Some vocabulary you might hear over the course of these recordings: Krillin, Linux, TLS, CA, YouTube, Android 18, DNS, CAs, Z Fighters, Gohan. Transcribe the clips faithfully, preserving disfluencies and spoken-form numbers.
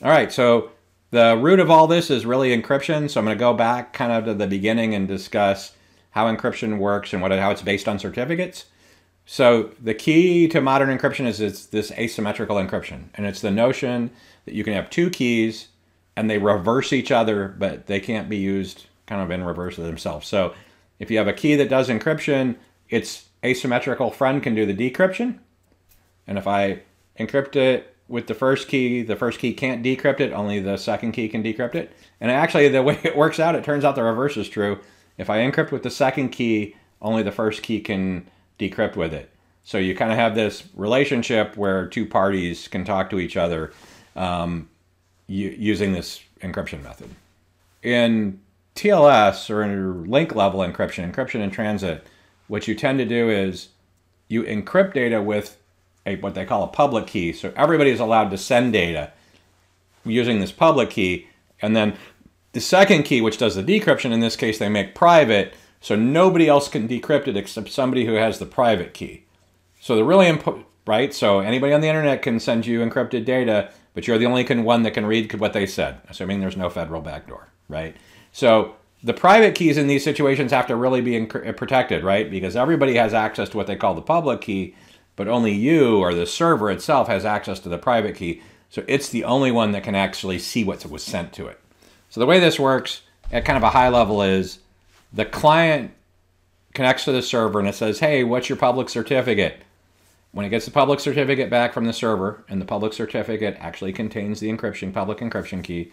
All right, so the root of all this is really encryption. So I'm going to go back kind of to the beginning and discuss how encryption works and what how it's based on certificates. So the key to modern encryption is it's this asymmetrical encryption. And it's the notion that you can have two keys and they reverse each other, but they can't be used kind of in reverse of themselves. So if you have a key that does encryption, its asymmetrical friend can do the decryption. And if I encrypt it with the first key, the first key can't decrypt it, only the second key can decrypt it. And actually the way it works out, it turns out the reverse is true. If I encrypt with the second key, only the first key can decrypt with it. So you kind of have this relationship where two parties can talk to each other um, using this encryption method. In T L S, or in link level encryption, encryption in transit, what you tend to do is you encrypt data with a, what they call a public key. So everybody is allowed to send data using this public key. And then the second key, which does the decryption, in this case, they make private. So nobody else can decrypt it except somebody who has the private key. So they're really important, right? So anybody on the internet can send you encrypted data, but you're the only one that can read what they said, assuming there's no federal backdoor, right? So the private keys in these situations have to really be protected, right? Because everybody has access to what they call the public key, but only you or the server itself has access to the private key. So it's the only one that can actually see what was sent to it. So the way this works at kind of a high level is the client connects to the server and it says, hey, what's your public certificate? When it gets the public certificate back from the server, and the public certificate actually contains the encryption, public encryption key,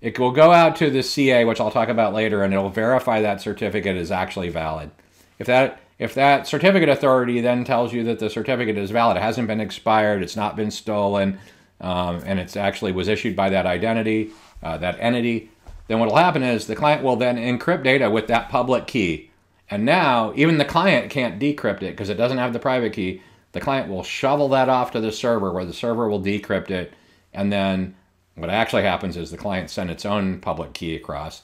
it will go out to the C A, which I'll talk about later, and it'll verify that certificate is actually valid. If that, if that certificate authority then tells you that the certificate is valid, it hasn't been expired, it's not been stolen, um, and it's actually was issued by that identity, uh, that entity, then what will happen is the client will then encrypt data with that public key. And now even the client can't decrypt it because it doesn't have the private key. The client will shovel that off to the server where the server will decrypt it. And then what actually happens is the client sends its own public key across.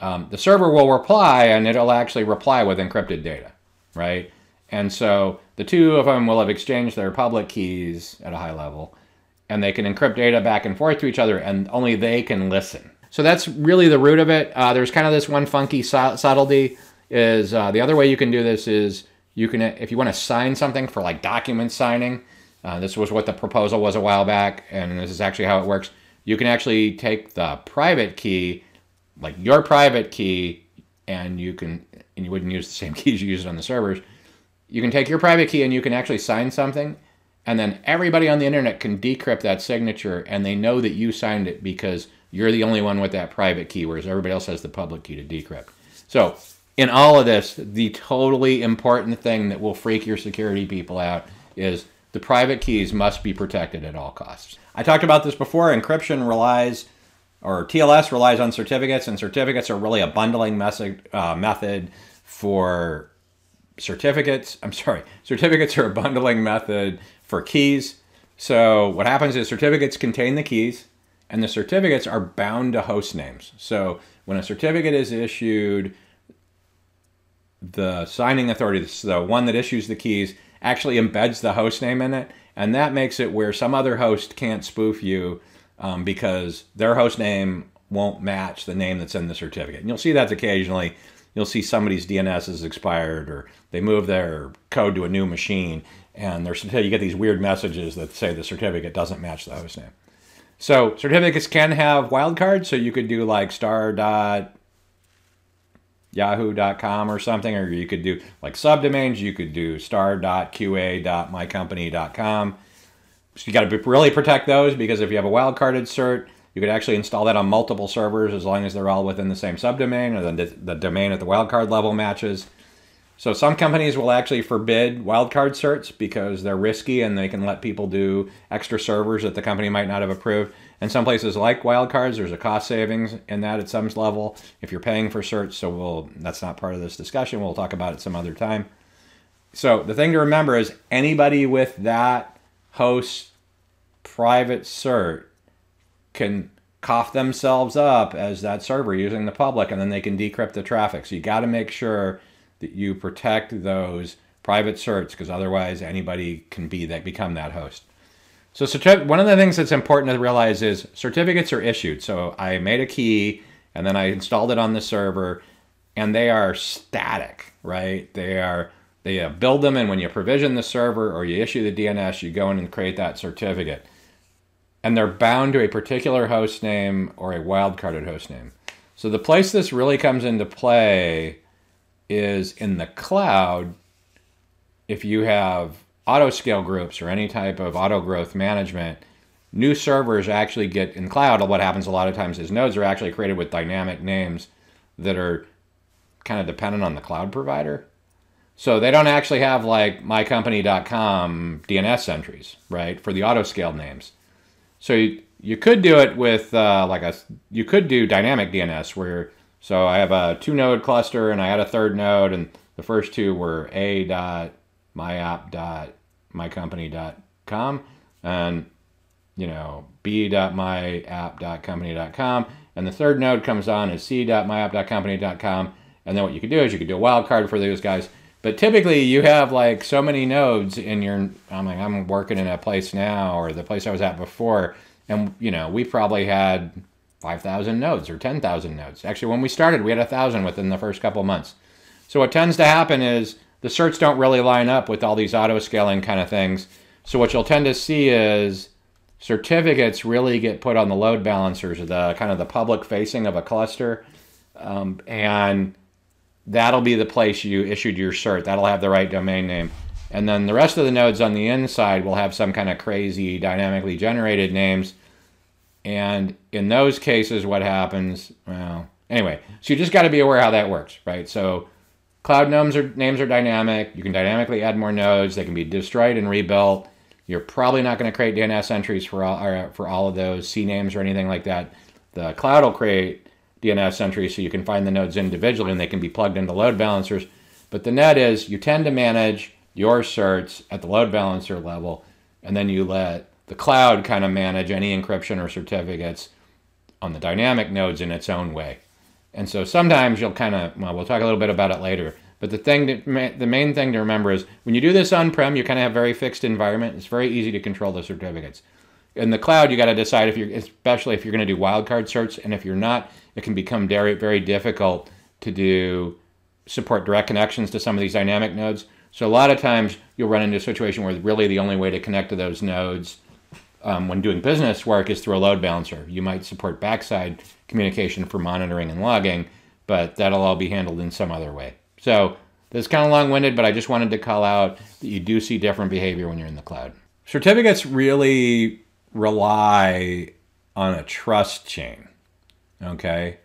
Um, the server will reply and it'll actually reply with encrypted data, right? And so the two of them will have exchanged their public keys at a high level and they can encrypt data back and forth to each other and only they can listen. So that's really the root of it. Uh, there's kind of this one funky su subtlety is uh, the other way you can do this is you can, if you want to sign something for like document signing, uh, this was what the proposal was a while back, and this is actually how it works. You can actually take the private key, like your private key, and you can, and you wouldn't use the same keys you used on the servers. You can take your private key and you can actually sign something, and then everybody on the internet can decrypt that signature and they know that you signed it because you're the only one with that private key, whereas everybody else has the public key to decrypt. So in all of this, the totally important thing that will freak your security people out is the private keys must be protected at all costs. I talked about this before. Encryption relies, or T L S relies on certificates, and certificates are really a bundling method, uh, method for certificates. I'm sorry, certificates are a bundling method for keys. So what happens is certificates contain the keys, and the certificates are bound to host names. So when a certificate is issued, the signing authority, the one that issues the keys, actually embeds the host name in it. And that makes it where some other host can't spoof you um, because their host name won't match the name that's in the certificate. And you'll see that occasionally. You'll see somebody's D N S is expired or they move their code to a new machine. And you get these weird messages that say the certificate doesn't match the host name. So certificates can have wildcards. So you could do like star dot yahoo dot com or something, or you could do like subdomains. You could do star dot q a dot my company dot com. So you got to really protect those because if you have a wildcarded cert, you could actually install that on multiple servers as long as they're all within the same subdomain or the, the domain at the wildcard level matches. So some companies will actually forbid wildcard certs because they're risky and they can let people do extra servers that the company might not have approved. And some places like wildcards, there's a cost savings in that at some level if you're paying for certs. So we'll, that's not part of this discussion. We'll talk about it some other time. So the thing to remember is anybody with that host private cert can cough themselves up as that server using the public and then they can decrypt the traffic. So you got to make sure that you protect those private certs because otherwise anybody can be that become that host. So one of the things that's important to realize is certificates are issued. So I made a key and then I installed it on the server, and they are static, right? They are, they build them, and when you provision the server or you issue the D N S, you go in and create that certificate. And they're bound to a particular host name or a wildcarded host name. So the place this really comes into play is in the cloud. If you have auto scale groups or any type of auto growth management, new servers actually get in cloud. What happens a lot of times is nodes are actually created with dynamic names that are kind of dependent on the cloud provider. So they don't actually have like my company dot com D N S entries, right, for the auto scale names. So you, you could do it with uh, like a, you could do dynamic D N S where, so I have a two node cluster and I had a third node, and the first two were a dot my app dot my company dot com and, you know, b dot my app dot company dot com. And the third node comes on as c dot my app dot company dot com. And then what you could do is you could do a wildcard for those guys. But typically you have like so many nodes in your, I'm like, I'm working in a place now, or the place I was at before, and, you know, we probably had five thousand nodes or ten thousand nodes. Actually, when we started, we had one thousand within the first couple months. So what tends to happen is the certs don't really line up with all these auto scaling kind of things. So what you'll tend to see is certificates really get put on the load balancers, the kind of the public facing of a cluster. Um, and that'll be the place you issued your cert. That'll have the right domain name. And then the rest of the nodes on the inside will have some kind of crazy dynamically generated names. And in those cases, what happens? Well, anyway, so you just got to be aware how that works, right? So cloud names are, names are dynamic. You can dynamically add more nodes. They can be destroyed and rebuilt. You're probably not going to create D N S entries for all, or for all of those C names or anything like that. The cloud will create D N S entries so you can find the nodes individually and they can be plugged into load balancers. But the net is you tend to manage your certs at the load balancer level, and then you let the cloud kind of manage any encryption or certificates on the dynamic nodes in its own way. And so sometimes you'll kind of, well, we'll talk a little bit about it later, but the thing to, the main thing to remember is when you do this on-prem, you kind of have a very fixed environment. It's very easy to control the certificates. In the cloud, you got to decide if you're, especially if you're going to do wildcard certs, and if you're not, it can become very, very difficult to do support direct connections to some of these dynamic nodes. So a lot of times you'll run into a situation where really the only way to connect to those nodes um, when doing business work is through a load balancer. You might support backside communication for monitoring and logging, but that'll all be handled in some other way. So this is kind of long-winded, but I just wanted to call out that you do see different behavior when you're in the cloud. Certificates really rely on a trust chain, okay?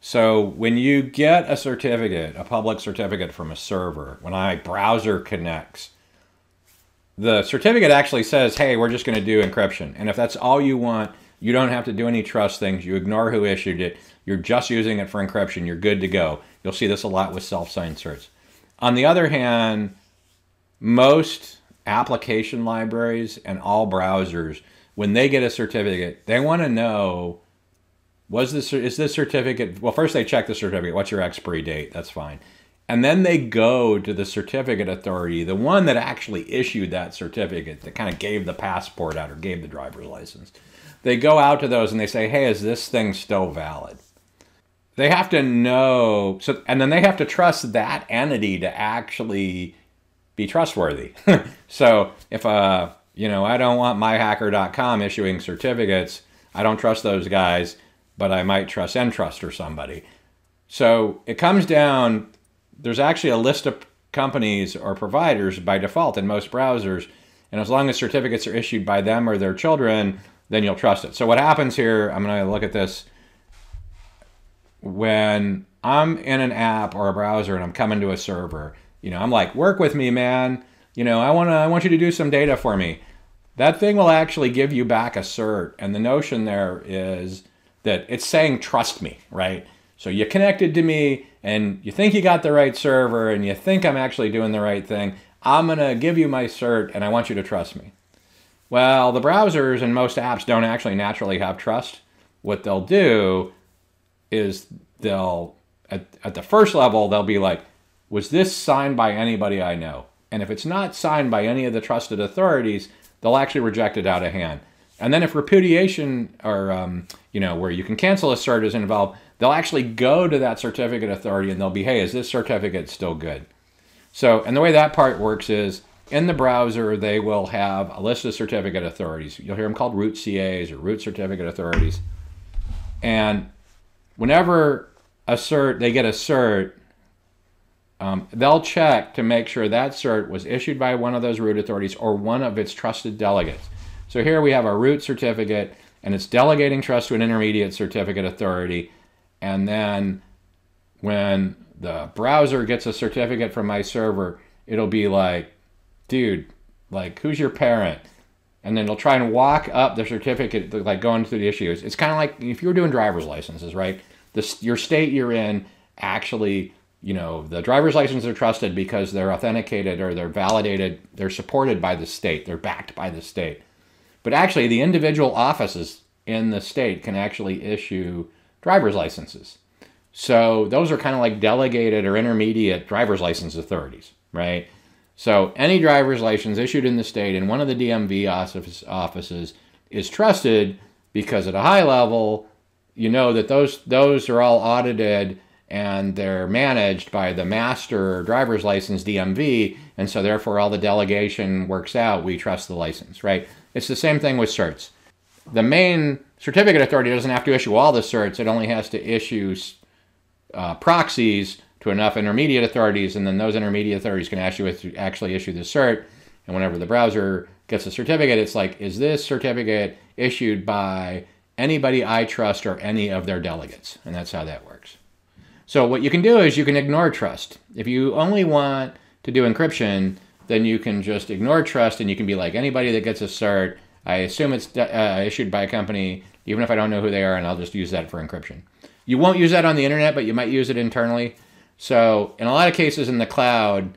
So when you get a certificate, a public certificate from a server, when I browser connects, the certificate actually says, hey, we're just going to do encryption. And if that's all you want, you don't have to do any trust things. You ignore who issued it. You're just using it for encryption. You're good to go. You'll see this a lot with self-signed certs. On the other hand, most application libraries and all browsers, when they get a certificate, they want to know, was this, is this certificate, well, first they check the certificate, what's your expiry date, that's fine. And then they go to the certificate authority, the one that actually issued that certificate, that kind of gave the passport out or gave the driver's license. They go out to those and they say, hey, is this thing still valid? They have to know, so, and then they have to trust that entity to actually be trustworthy. So if a, uh, you know, I don't want my hacker dot com issuing certificates. I don't trust those guys, but I might trust Entrust or somebody. So it comes down, there's actually a list of companies or providers by default in most browsers. And as long as certificates are issued by them or their children, then you'll trust it. So what happens here, I'm going to look at this. When I'm in an app or a browser and I'm coming to a server, you know, I'm like, work with me, man. You know, I want to, I want you to do some data for me. That thing will actually give you back a cert. And the notion there is that it's saying, trust me, right? So you connected to me and you think you got the right server and you think I'm actually doing the right thing. I'm going to give you my cert and I want you to trust me. Well, the browsers and most apps don't actually naturally have trust. What they'll do is they'll, at, at the first level, they'll be like, was this signed by anybody I know? And if it's not signed by any of the trusted authorities, they'll actually reject it out of hand. And then if repudiation, or um, you know, where you can cancel a cert, is involved, they'll actually go to that certificate authority and they'll be, hey, is this certificate still good? So, and the way that part works is, in the browser, they will have a list of certificate authorities. You'll hear them called root C As or root certificate authorities. And whenever a cert, they get a cert, um, they'll check to make sure that cert was issued by one of those root authorities or one of its trusted delegates. So here we have a root certificate, and it's delegating trust to an intermediate certificate authority. And then when the browser gets a certificate from my server, it'll be like, dude, like, who's your parent? And then they'll try and walk up the certificate, like going through the issues. It's kind of like if you were doing driver's licenses, right? This, your state you're in, actually, you know, the driver's licenses are trusted because they're authenticated or they're validated. They're supported by the state. They're backed by the state. But actually, the individual offices in the state can actually issue driver's licenses. So those are kind of like delegated or intermediate driver's license authorities, right? So any driver's license issued in the state in one of the D M V office offices is trusted because at a high level, you know that those, those are all audited and they're managed by the master driver's license D M V. And so therefore all the delegation works out. We trust the license, right? It's the same thing with certs. The main certificate authority doesn't have to issue all the certs. It only has to issue uh, proxies to enough intermediate authorities, and then those intermediate authorities can actually, actually issue the cert. And whenever the browser gets a certificate, it's like, is this certificate issued by anybody I trust or any of their delegates? And that's how that works. So what you can do is you can ignore trust. If you only want to do encryption, then you can just ignore trust, and you can be like, anybody that gets a cert, I assume it's uh, issued by a company, even if I don't know who they are, and I'll just use that for encryption. You won't use that on the internet, but you might use it internally. So in a lot of cases in the cloud,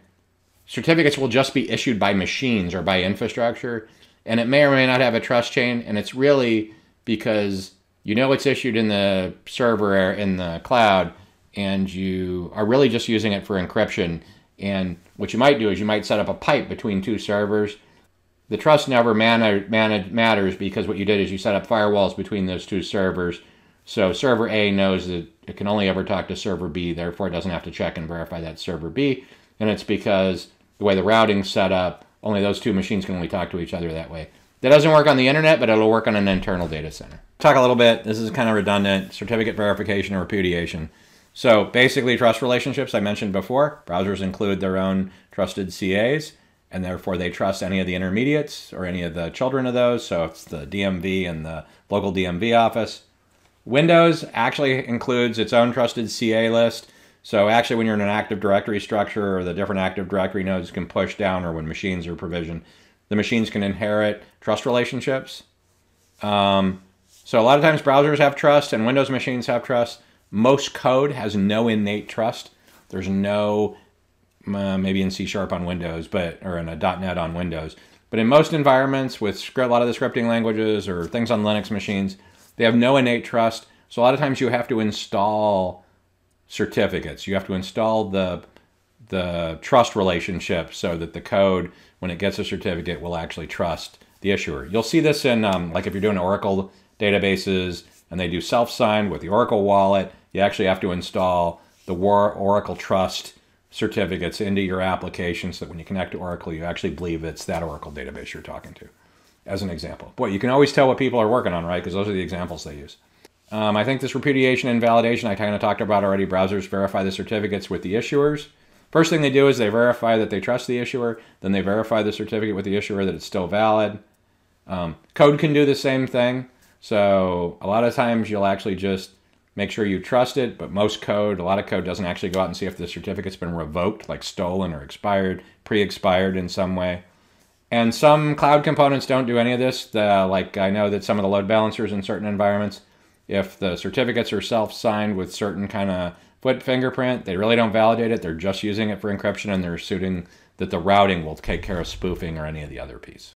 certificates will just be issued by machines or by infrastructure, and it may or may not have a trust chain, and it's really because you know it's issued in the server in the cloud, and you are really just using it for encryption. And what you might do is you might set up a pipe between two servers. The trust never man man matters because what you did is you set up firewalls between those two servers. So server A knows that it can only ever talk to server B, therefore it doesn't have to check and verify that server B. And it's because the way the routing's set up, only those two machines can only talk to each other that way. That doesn't work on the internet, but it'll work on an internal data center. Talk a little bit, this is kind of redundant, certificate verification or repudiation. So basically trust relationships I mentioned before, browsers include their own trusted C As, and therefore they trust any of the intermediates or any of the children of those. So it's the D M V and the local D M V office. Windows actually includes its own trusted C A list. So actually when you're in an Active Directory structure, or the different Active Directory nodes can push down, or when machines are provisioned, the machines can inherit trust relationships. Um, so a lot of times browsers have trust and Windows machines have trust. Most code has no innate trust. There's no, uh, maybe in C Sharp on Windows, but or in a dot net on Windows. But in most environments with script, a lot of the scripting languages or things on Linux machines, they have no innate trust. So a lot of times you have to install certificates. You have to install the, the trust relationship so that the code, when it gets a certificate, will actually trust the issuer. You'll see this in, um, like if you're doing Oracle databases and they do self-signed with the Oracle wallet, you actually have to install the Oracle Trust certificates into your application so that when you connect to Oracle, you actually believe it's that Oracle database you're talking to. As an example. Boy, you can always tell what people are working on, right? Because those are the examples they use. Um, I think this repudiation and validation I kind of talked about already. Browsers verify the certificates with the issuers. First thing they do is they verify that they trust the issuer. Then they verify the certificate with the issuer that it's still valid. Um, code can do the same thing. So a lot of times you'll actually just make sure you trust it. But most code, a lot of code doesn't actually go out and see if the certificate's been revoked, like stolen or expired, pre-expired in some way. And some cloud components don't do any of this. The, like I know that some of the load balancers in certain environments, if the certificates are self-signed with certain kind of foot fingerprint, they really don't validate it. They're just using it for encryption, and they're assuming that the routing will take care of spoofing or any of the other piece.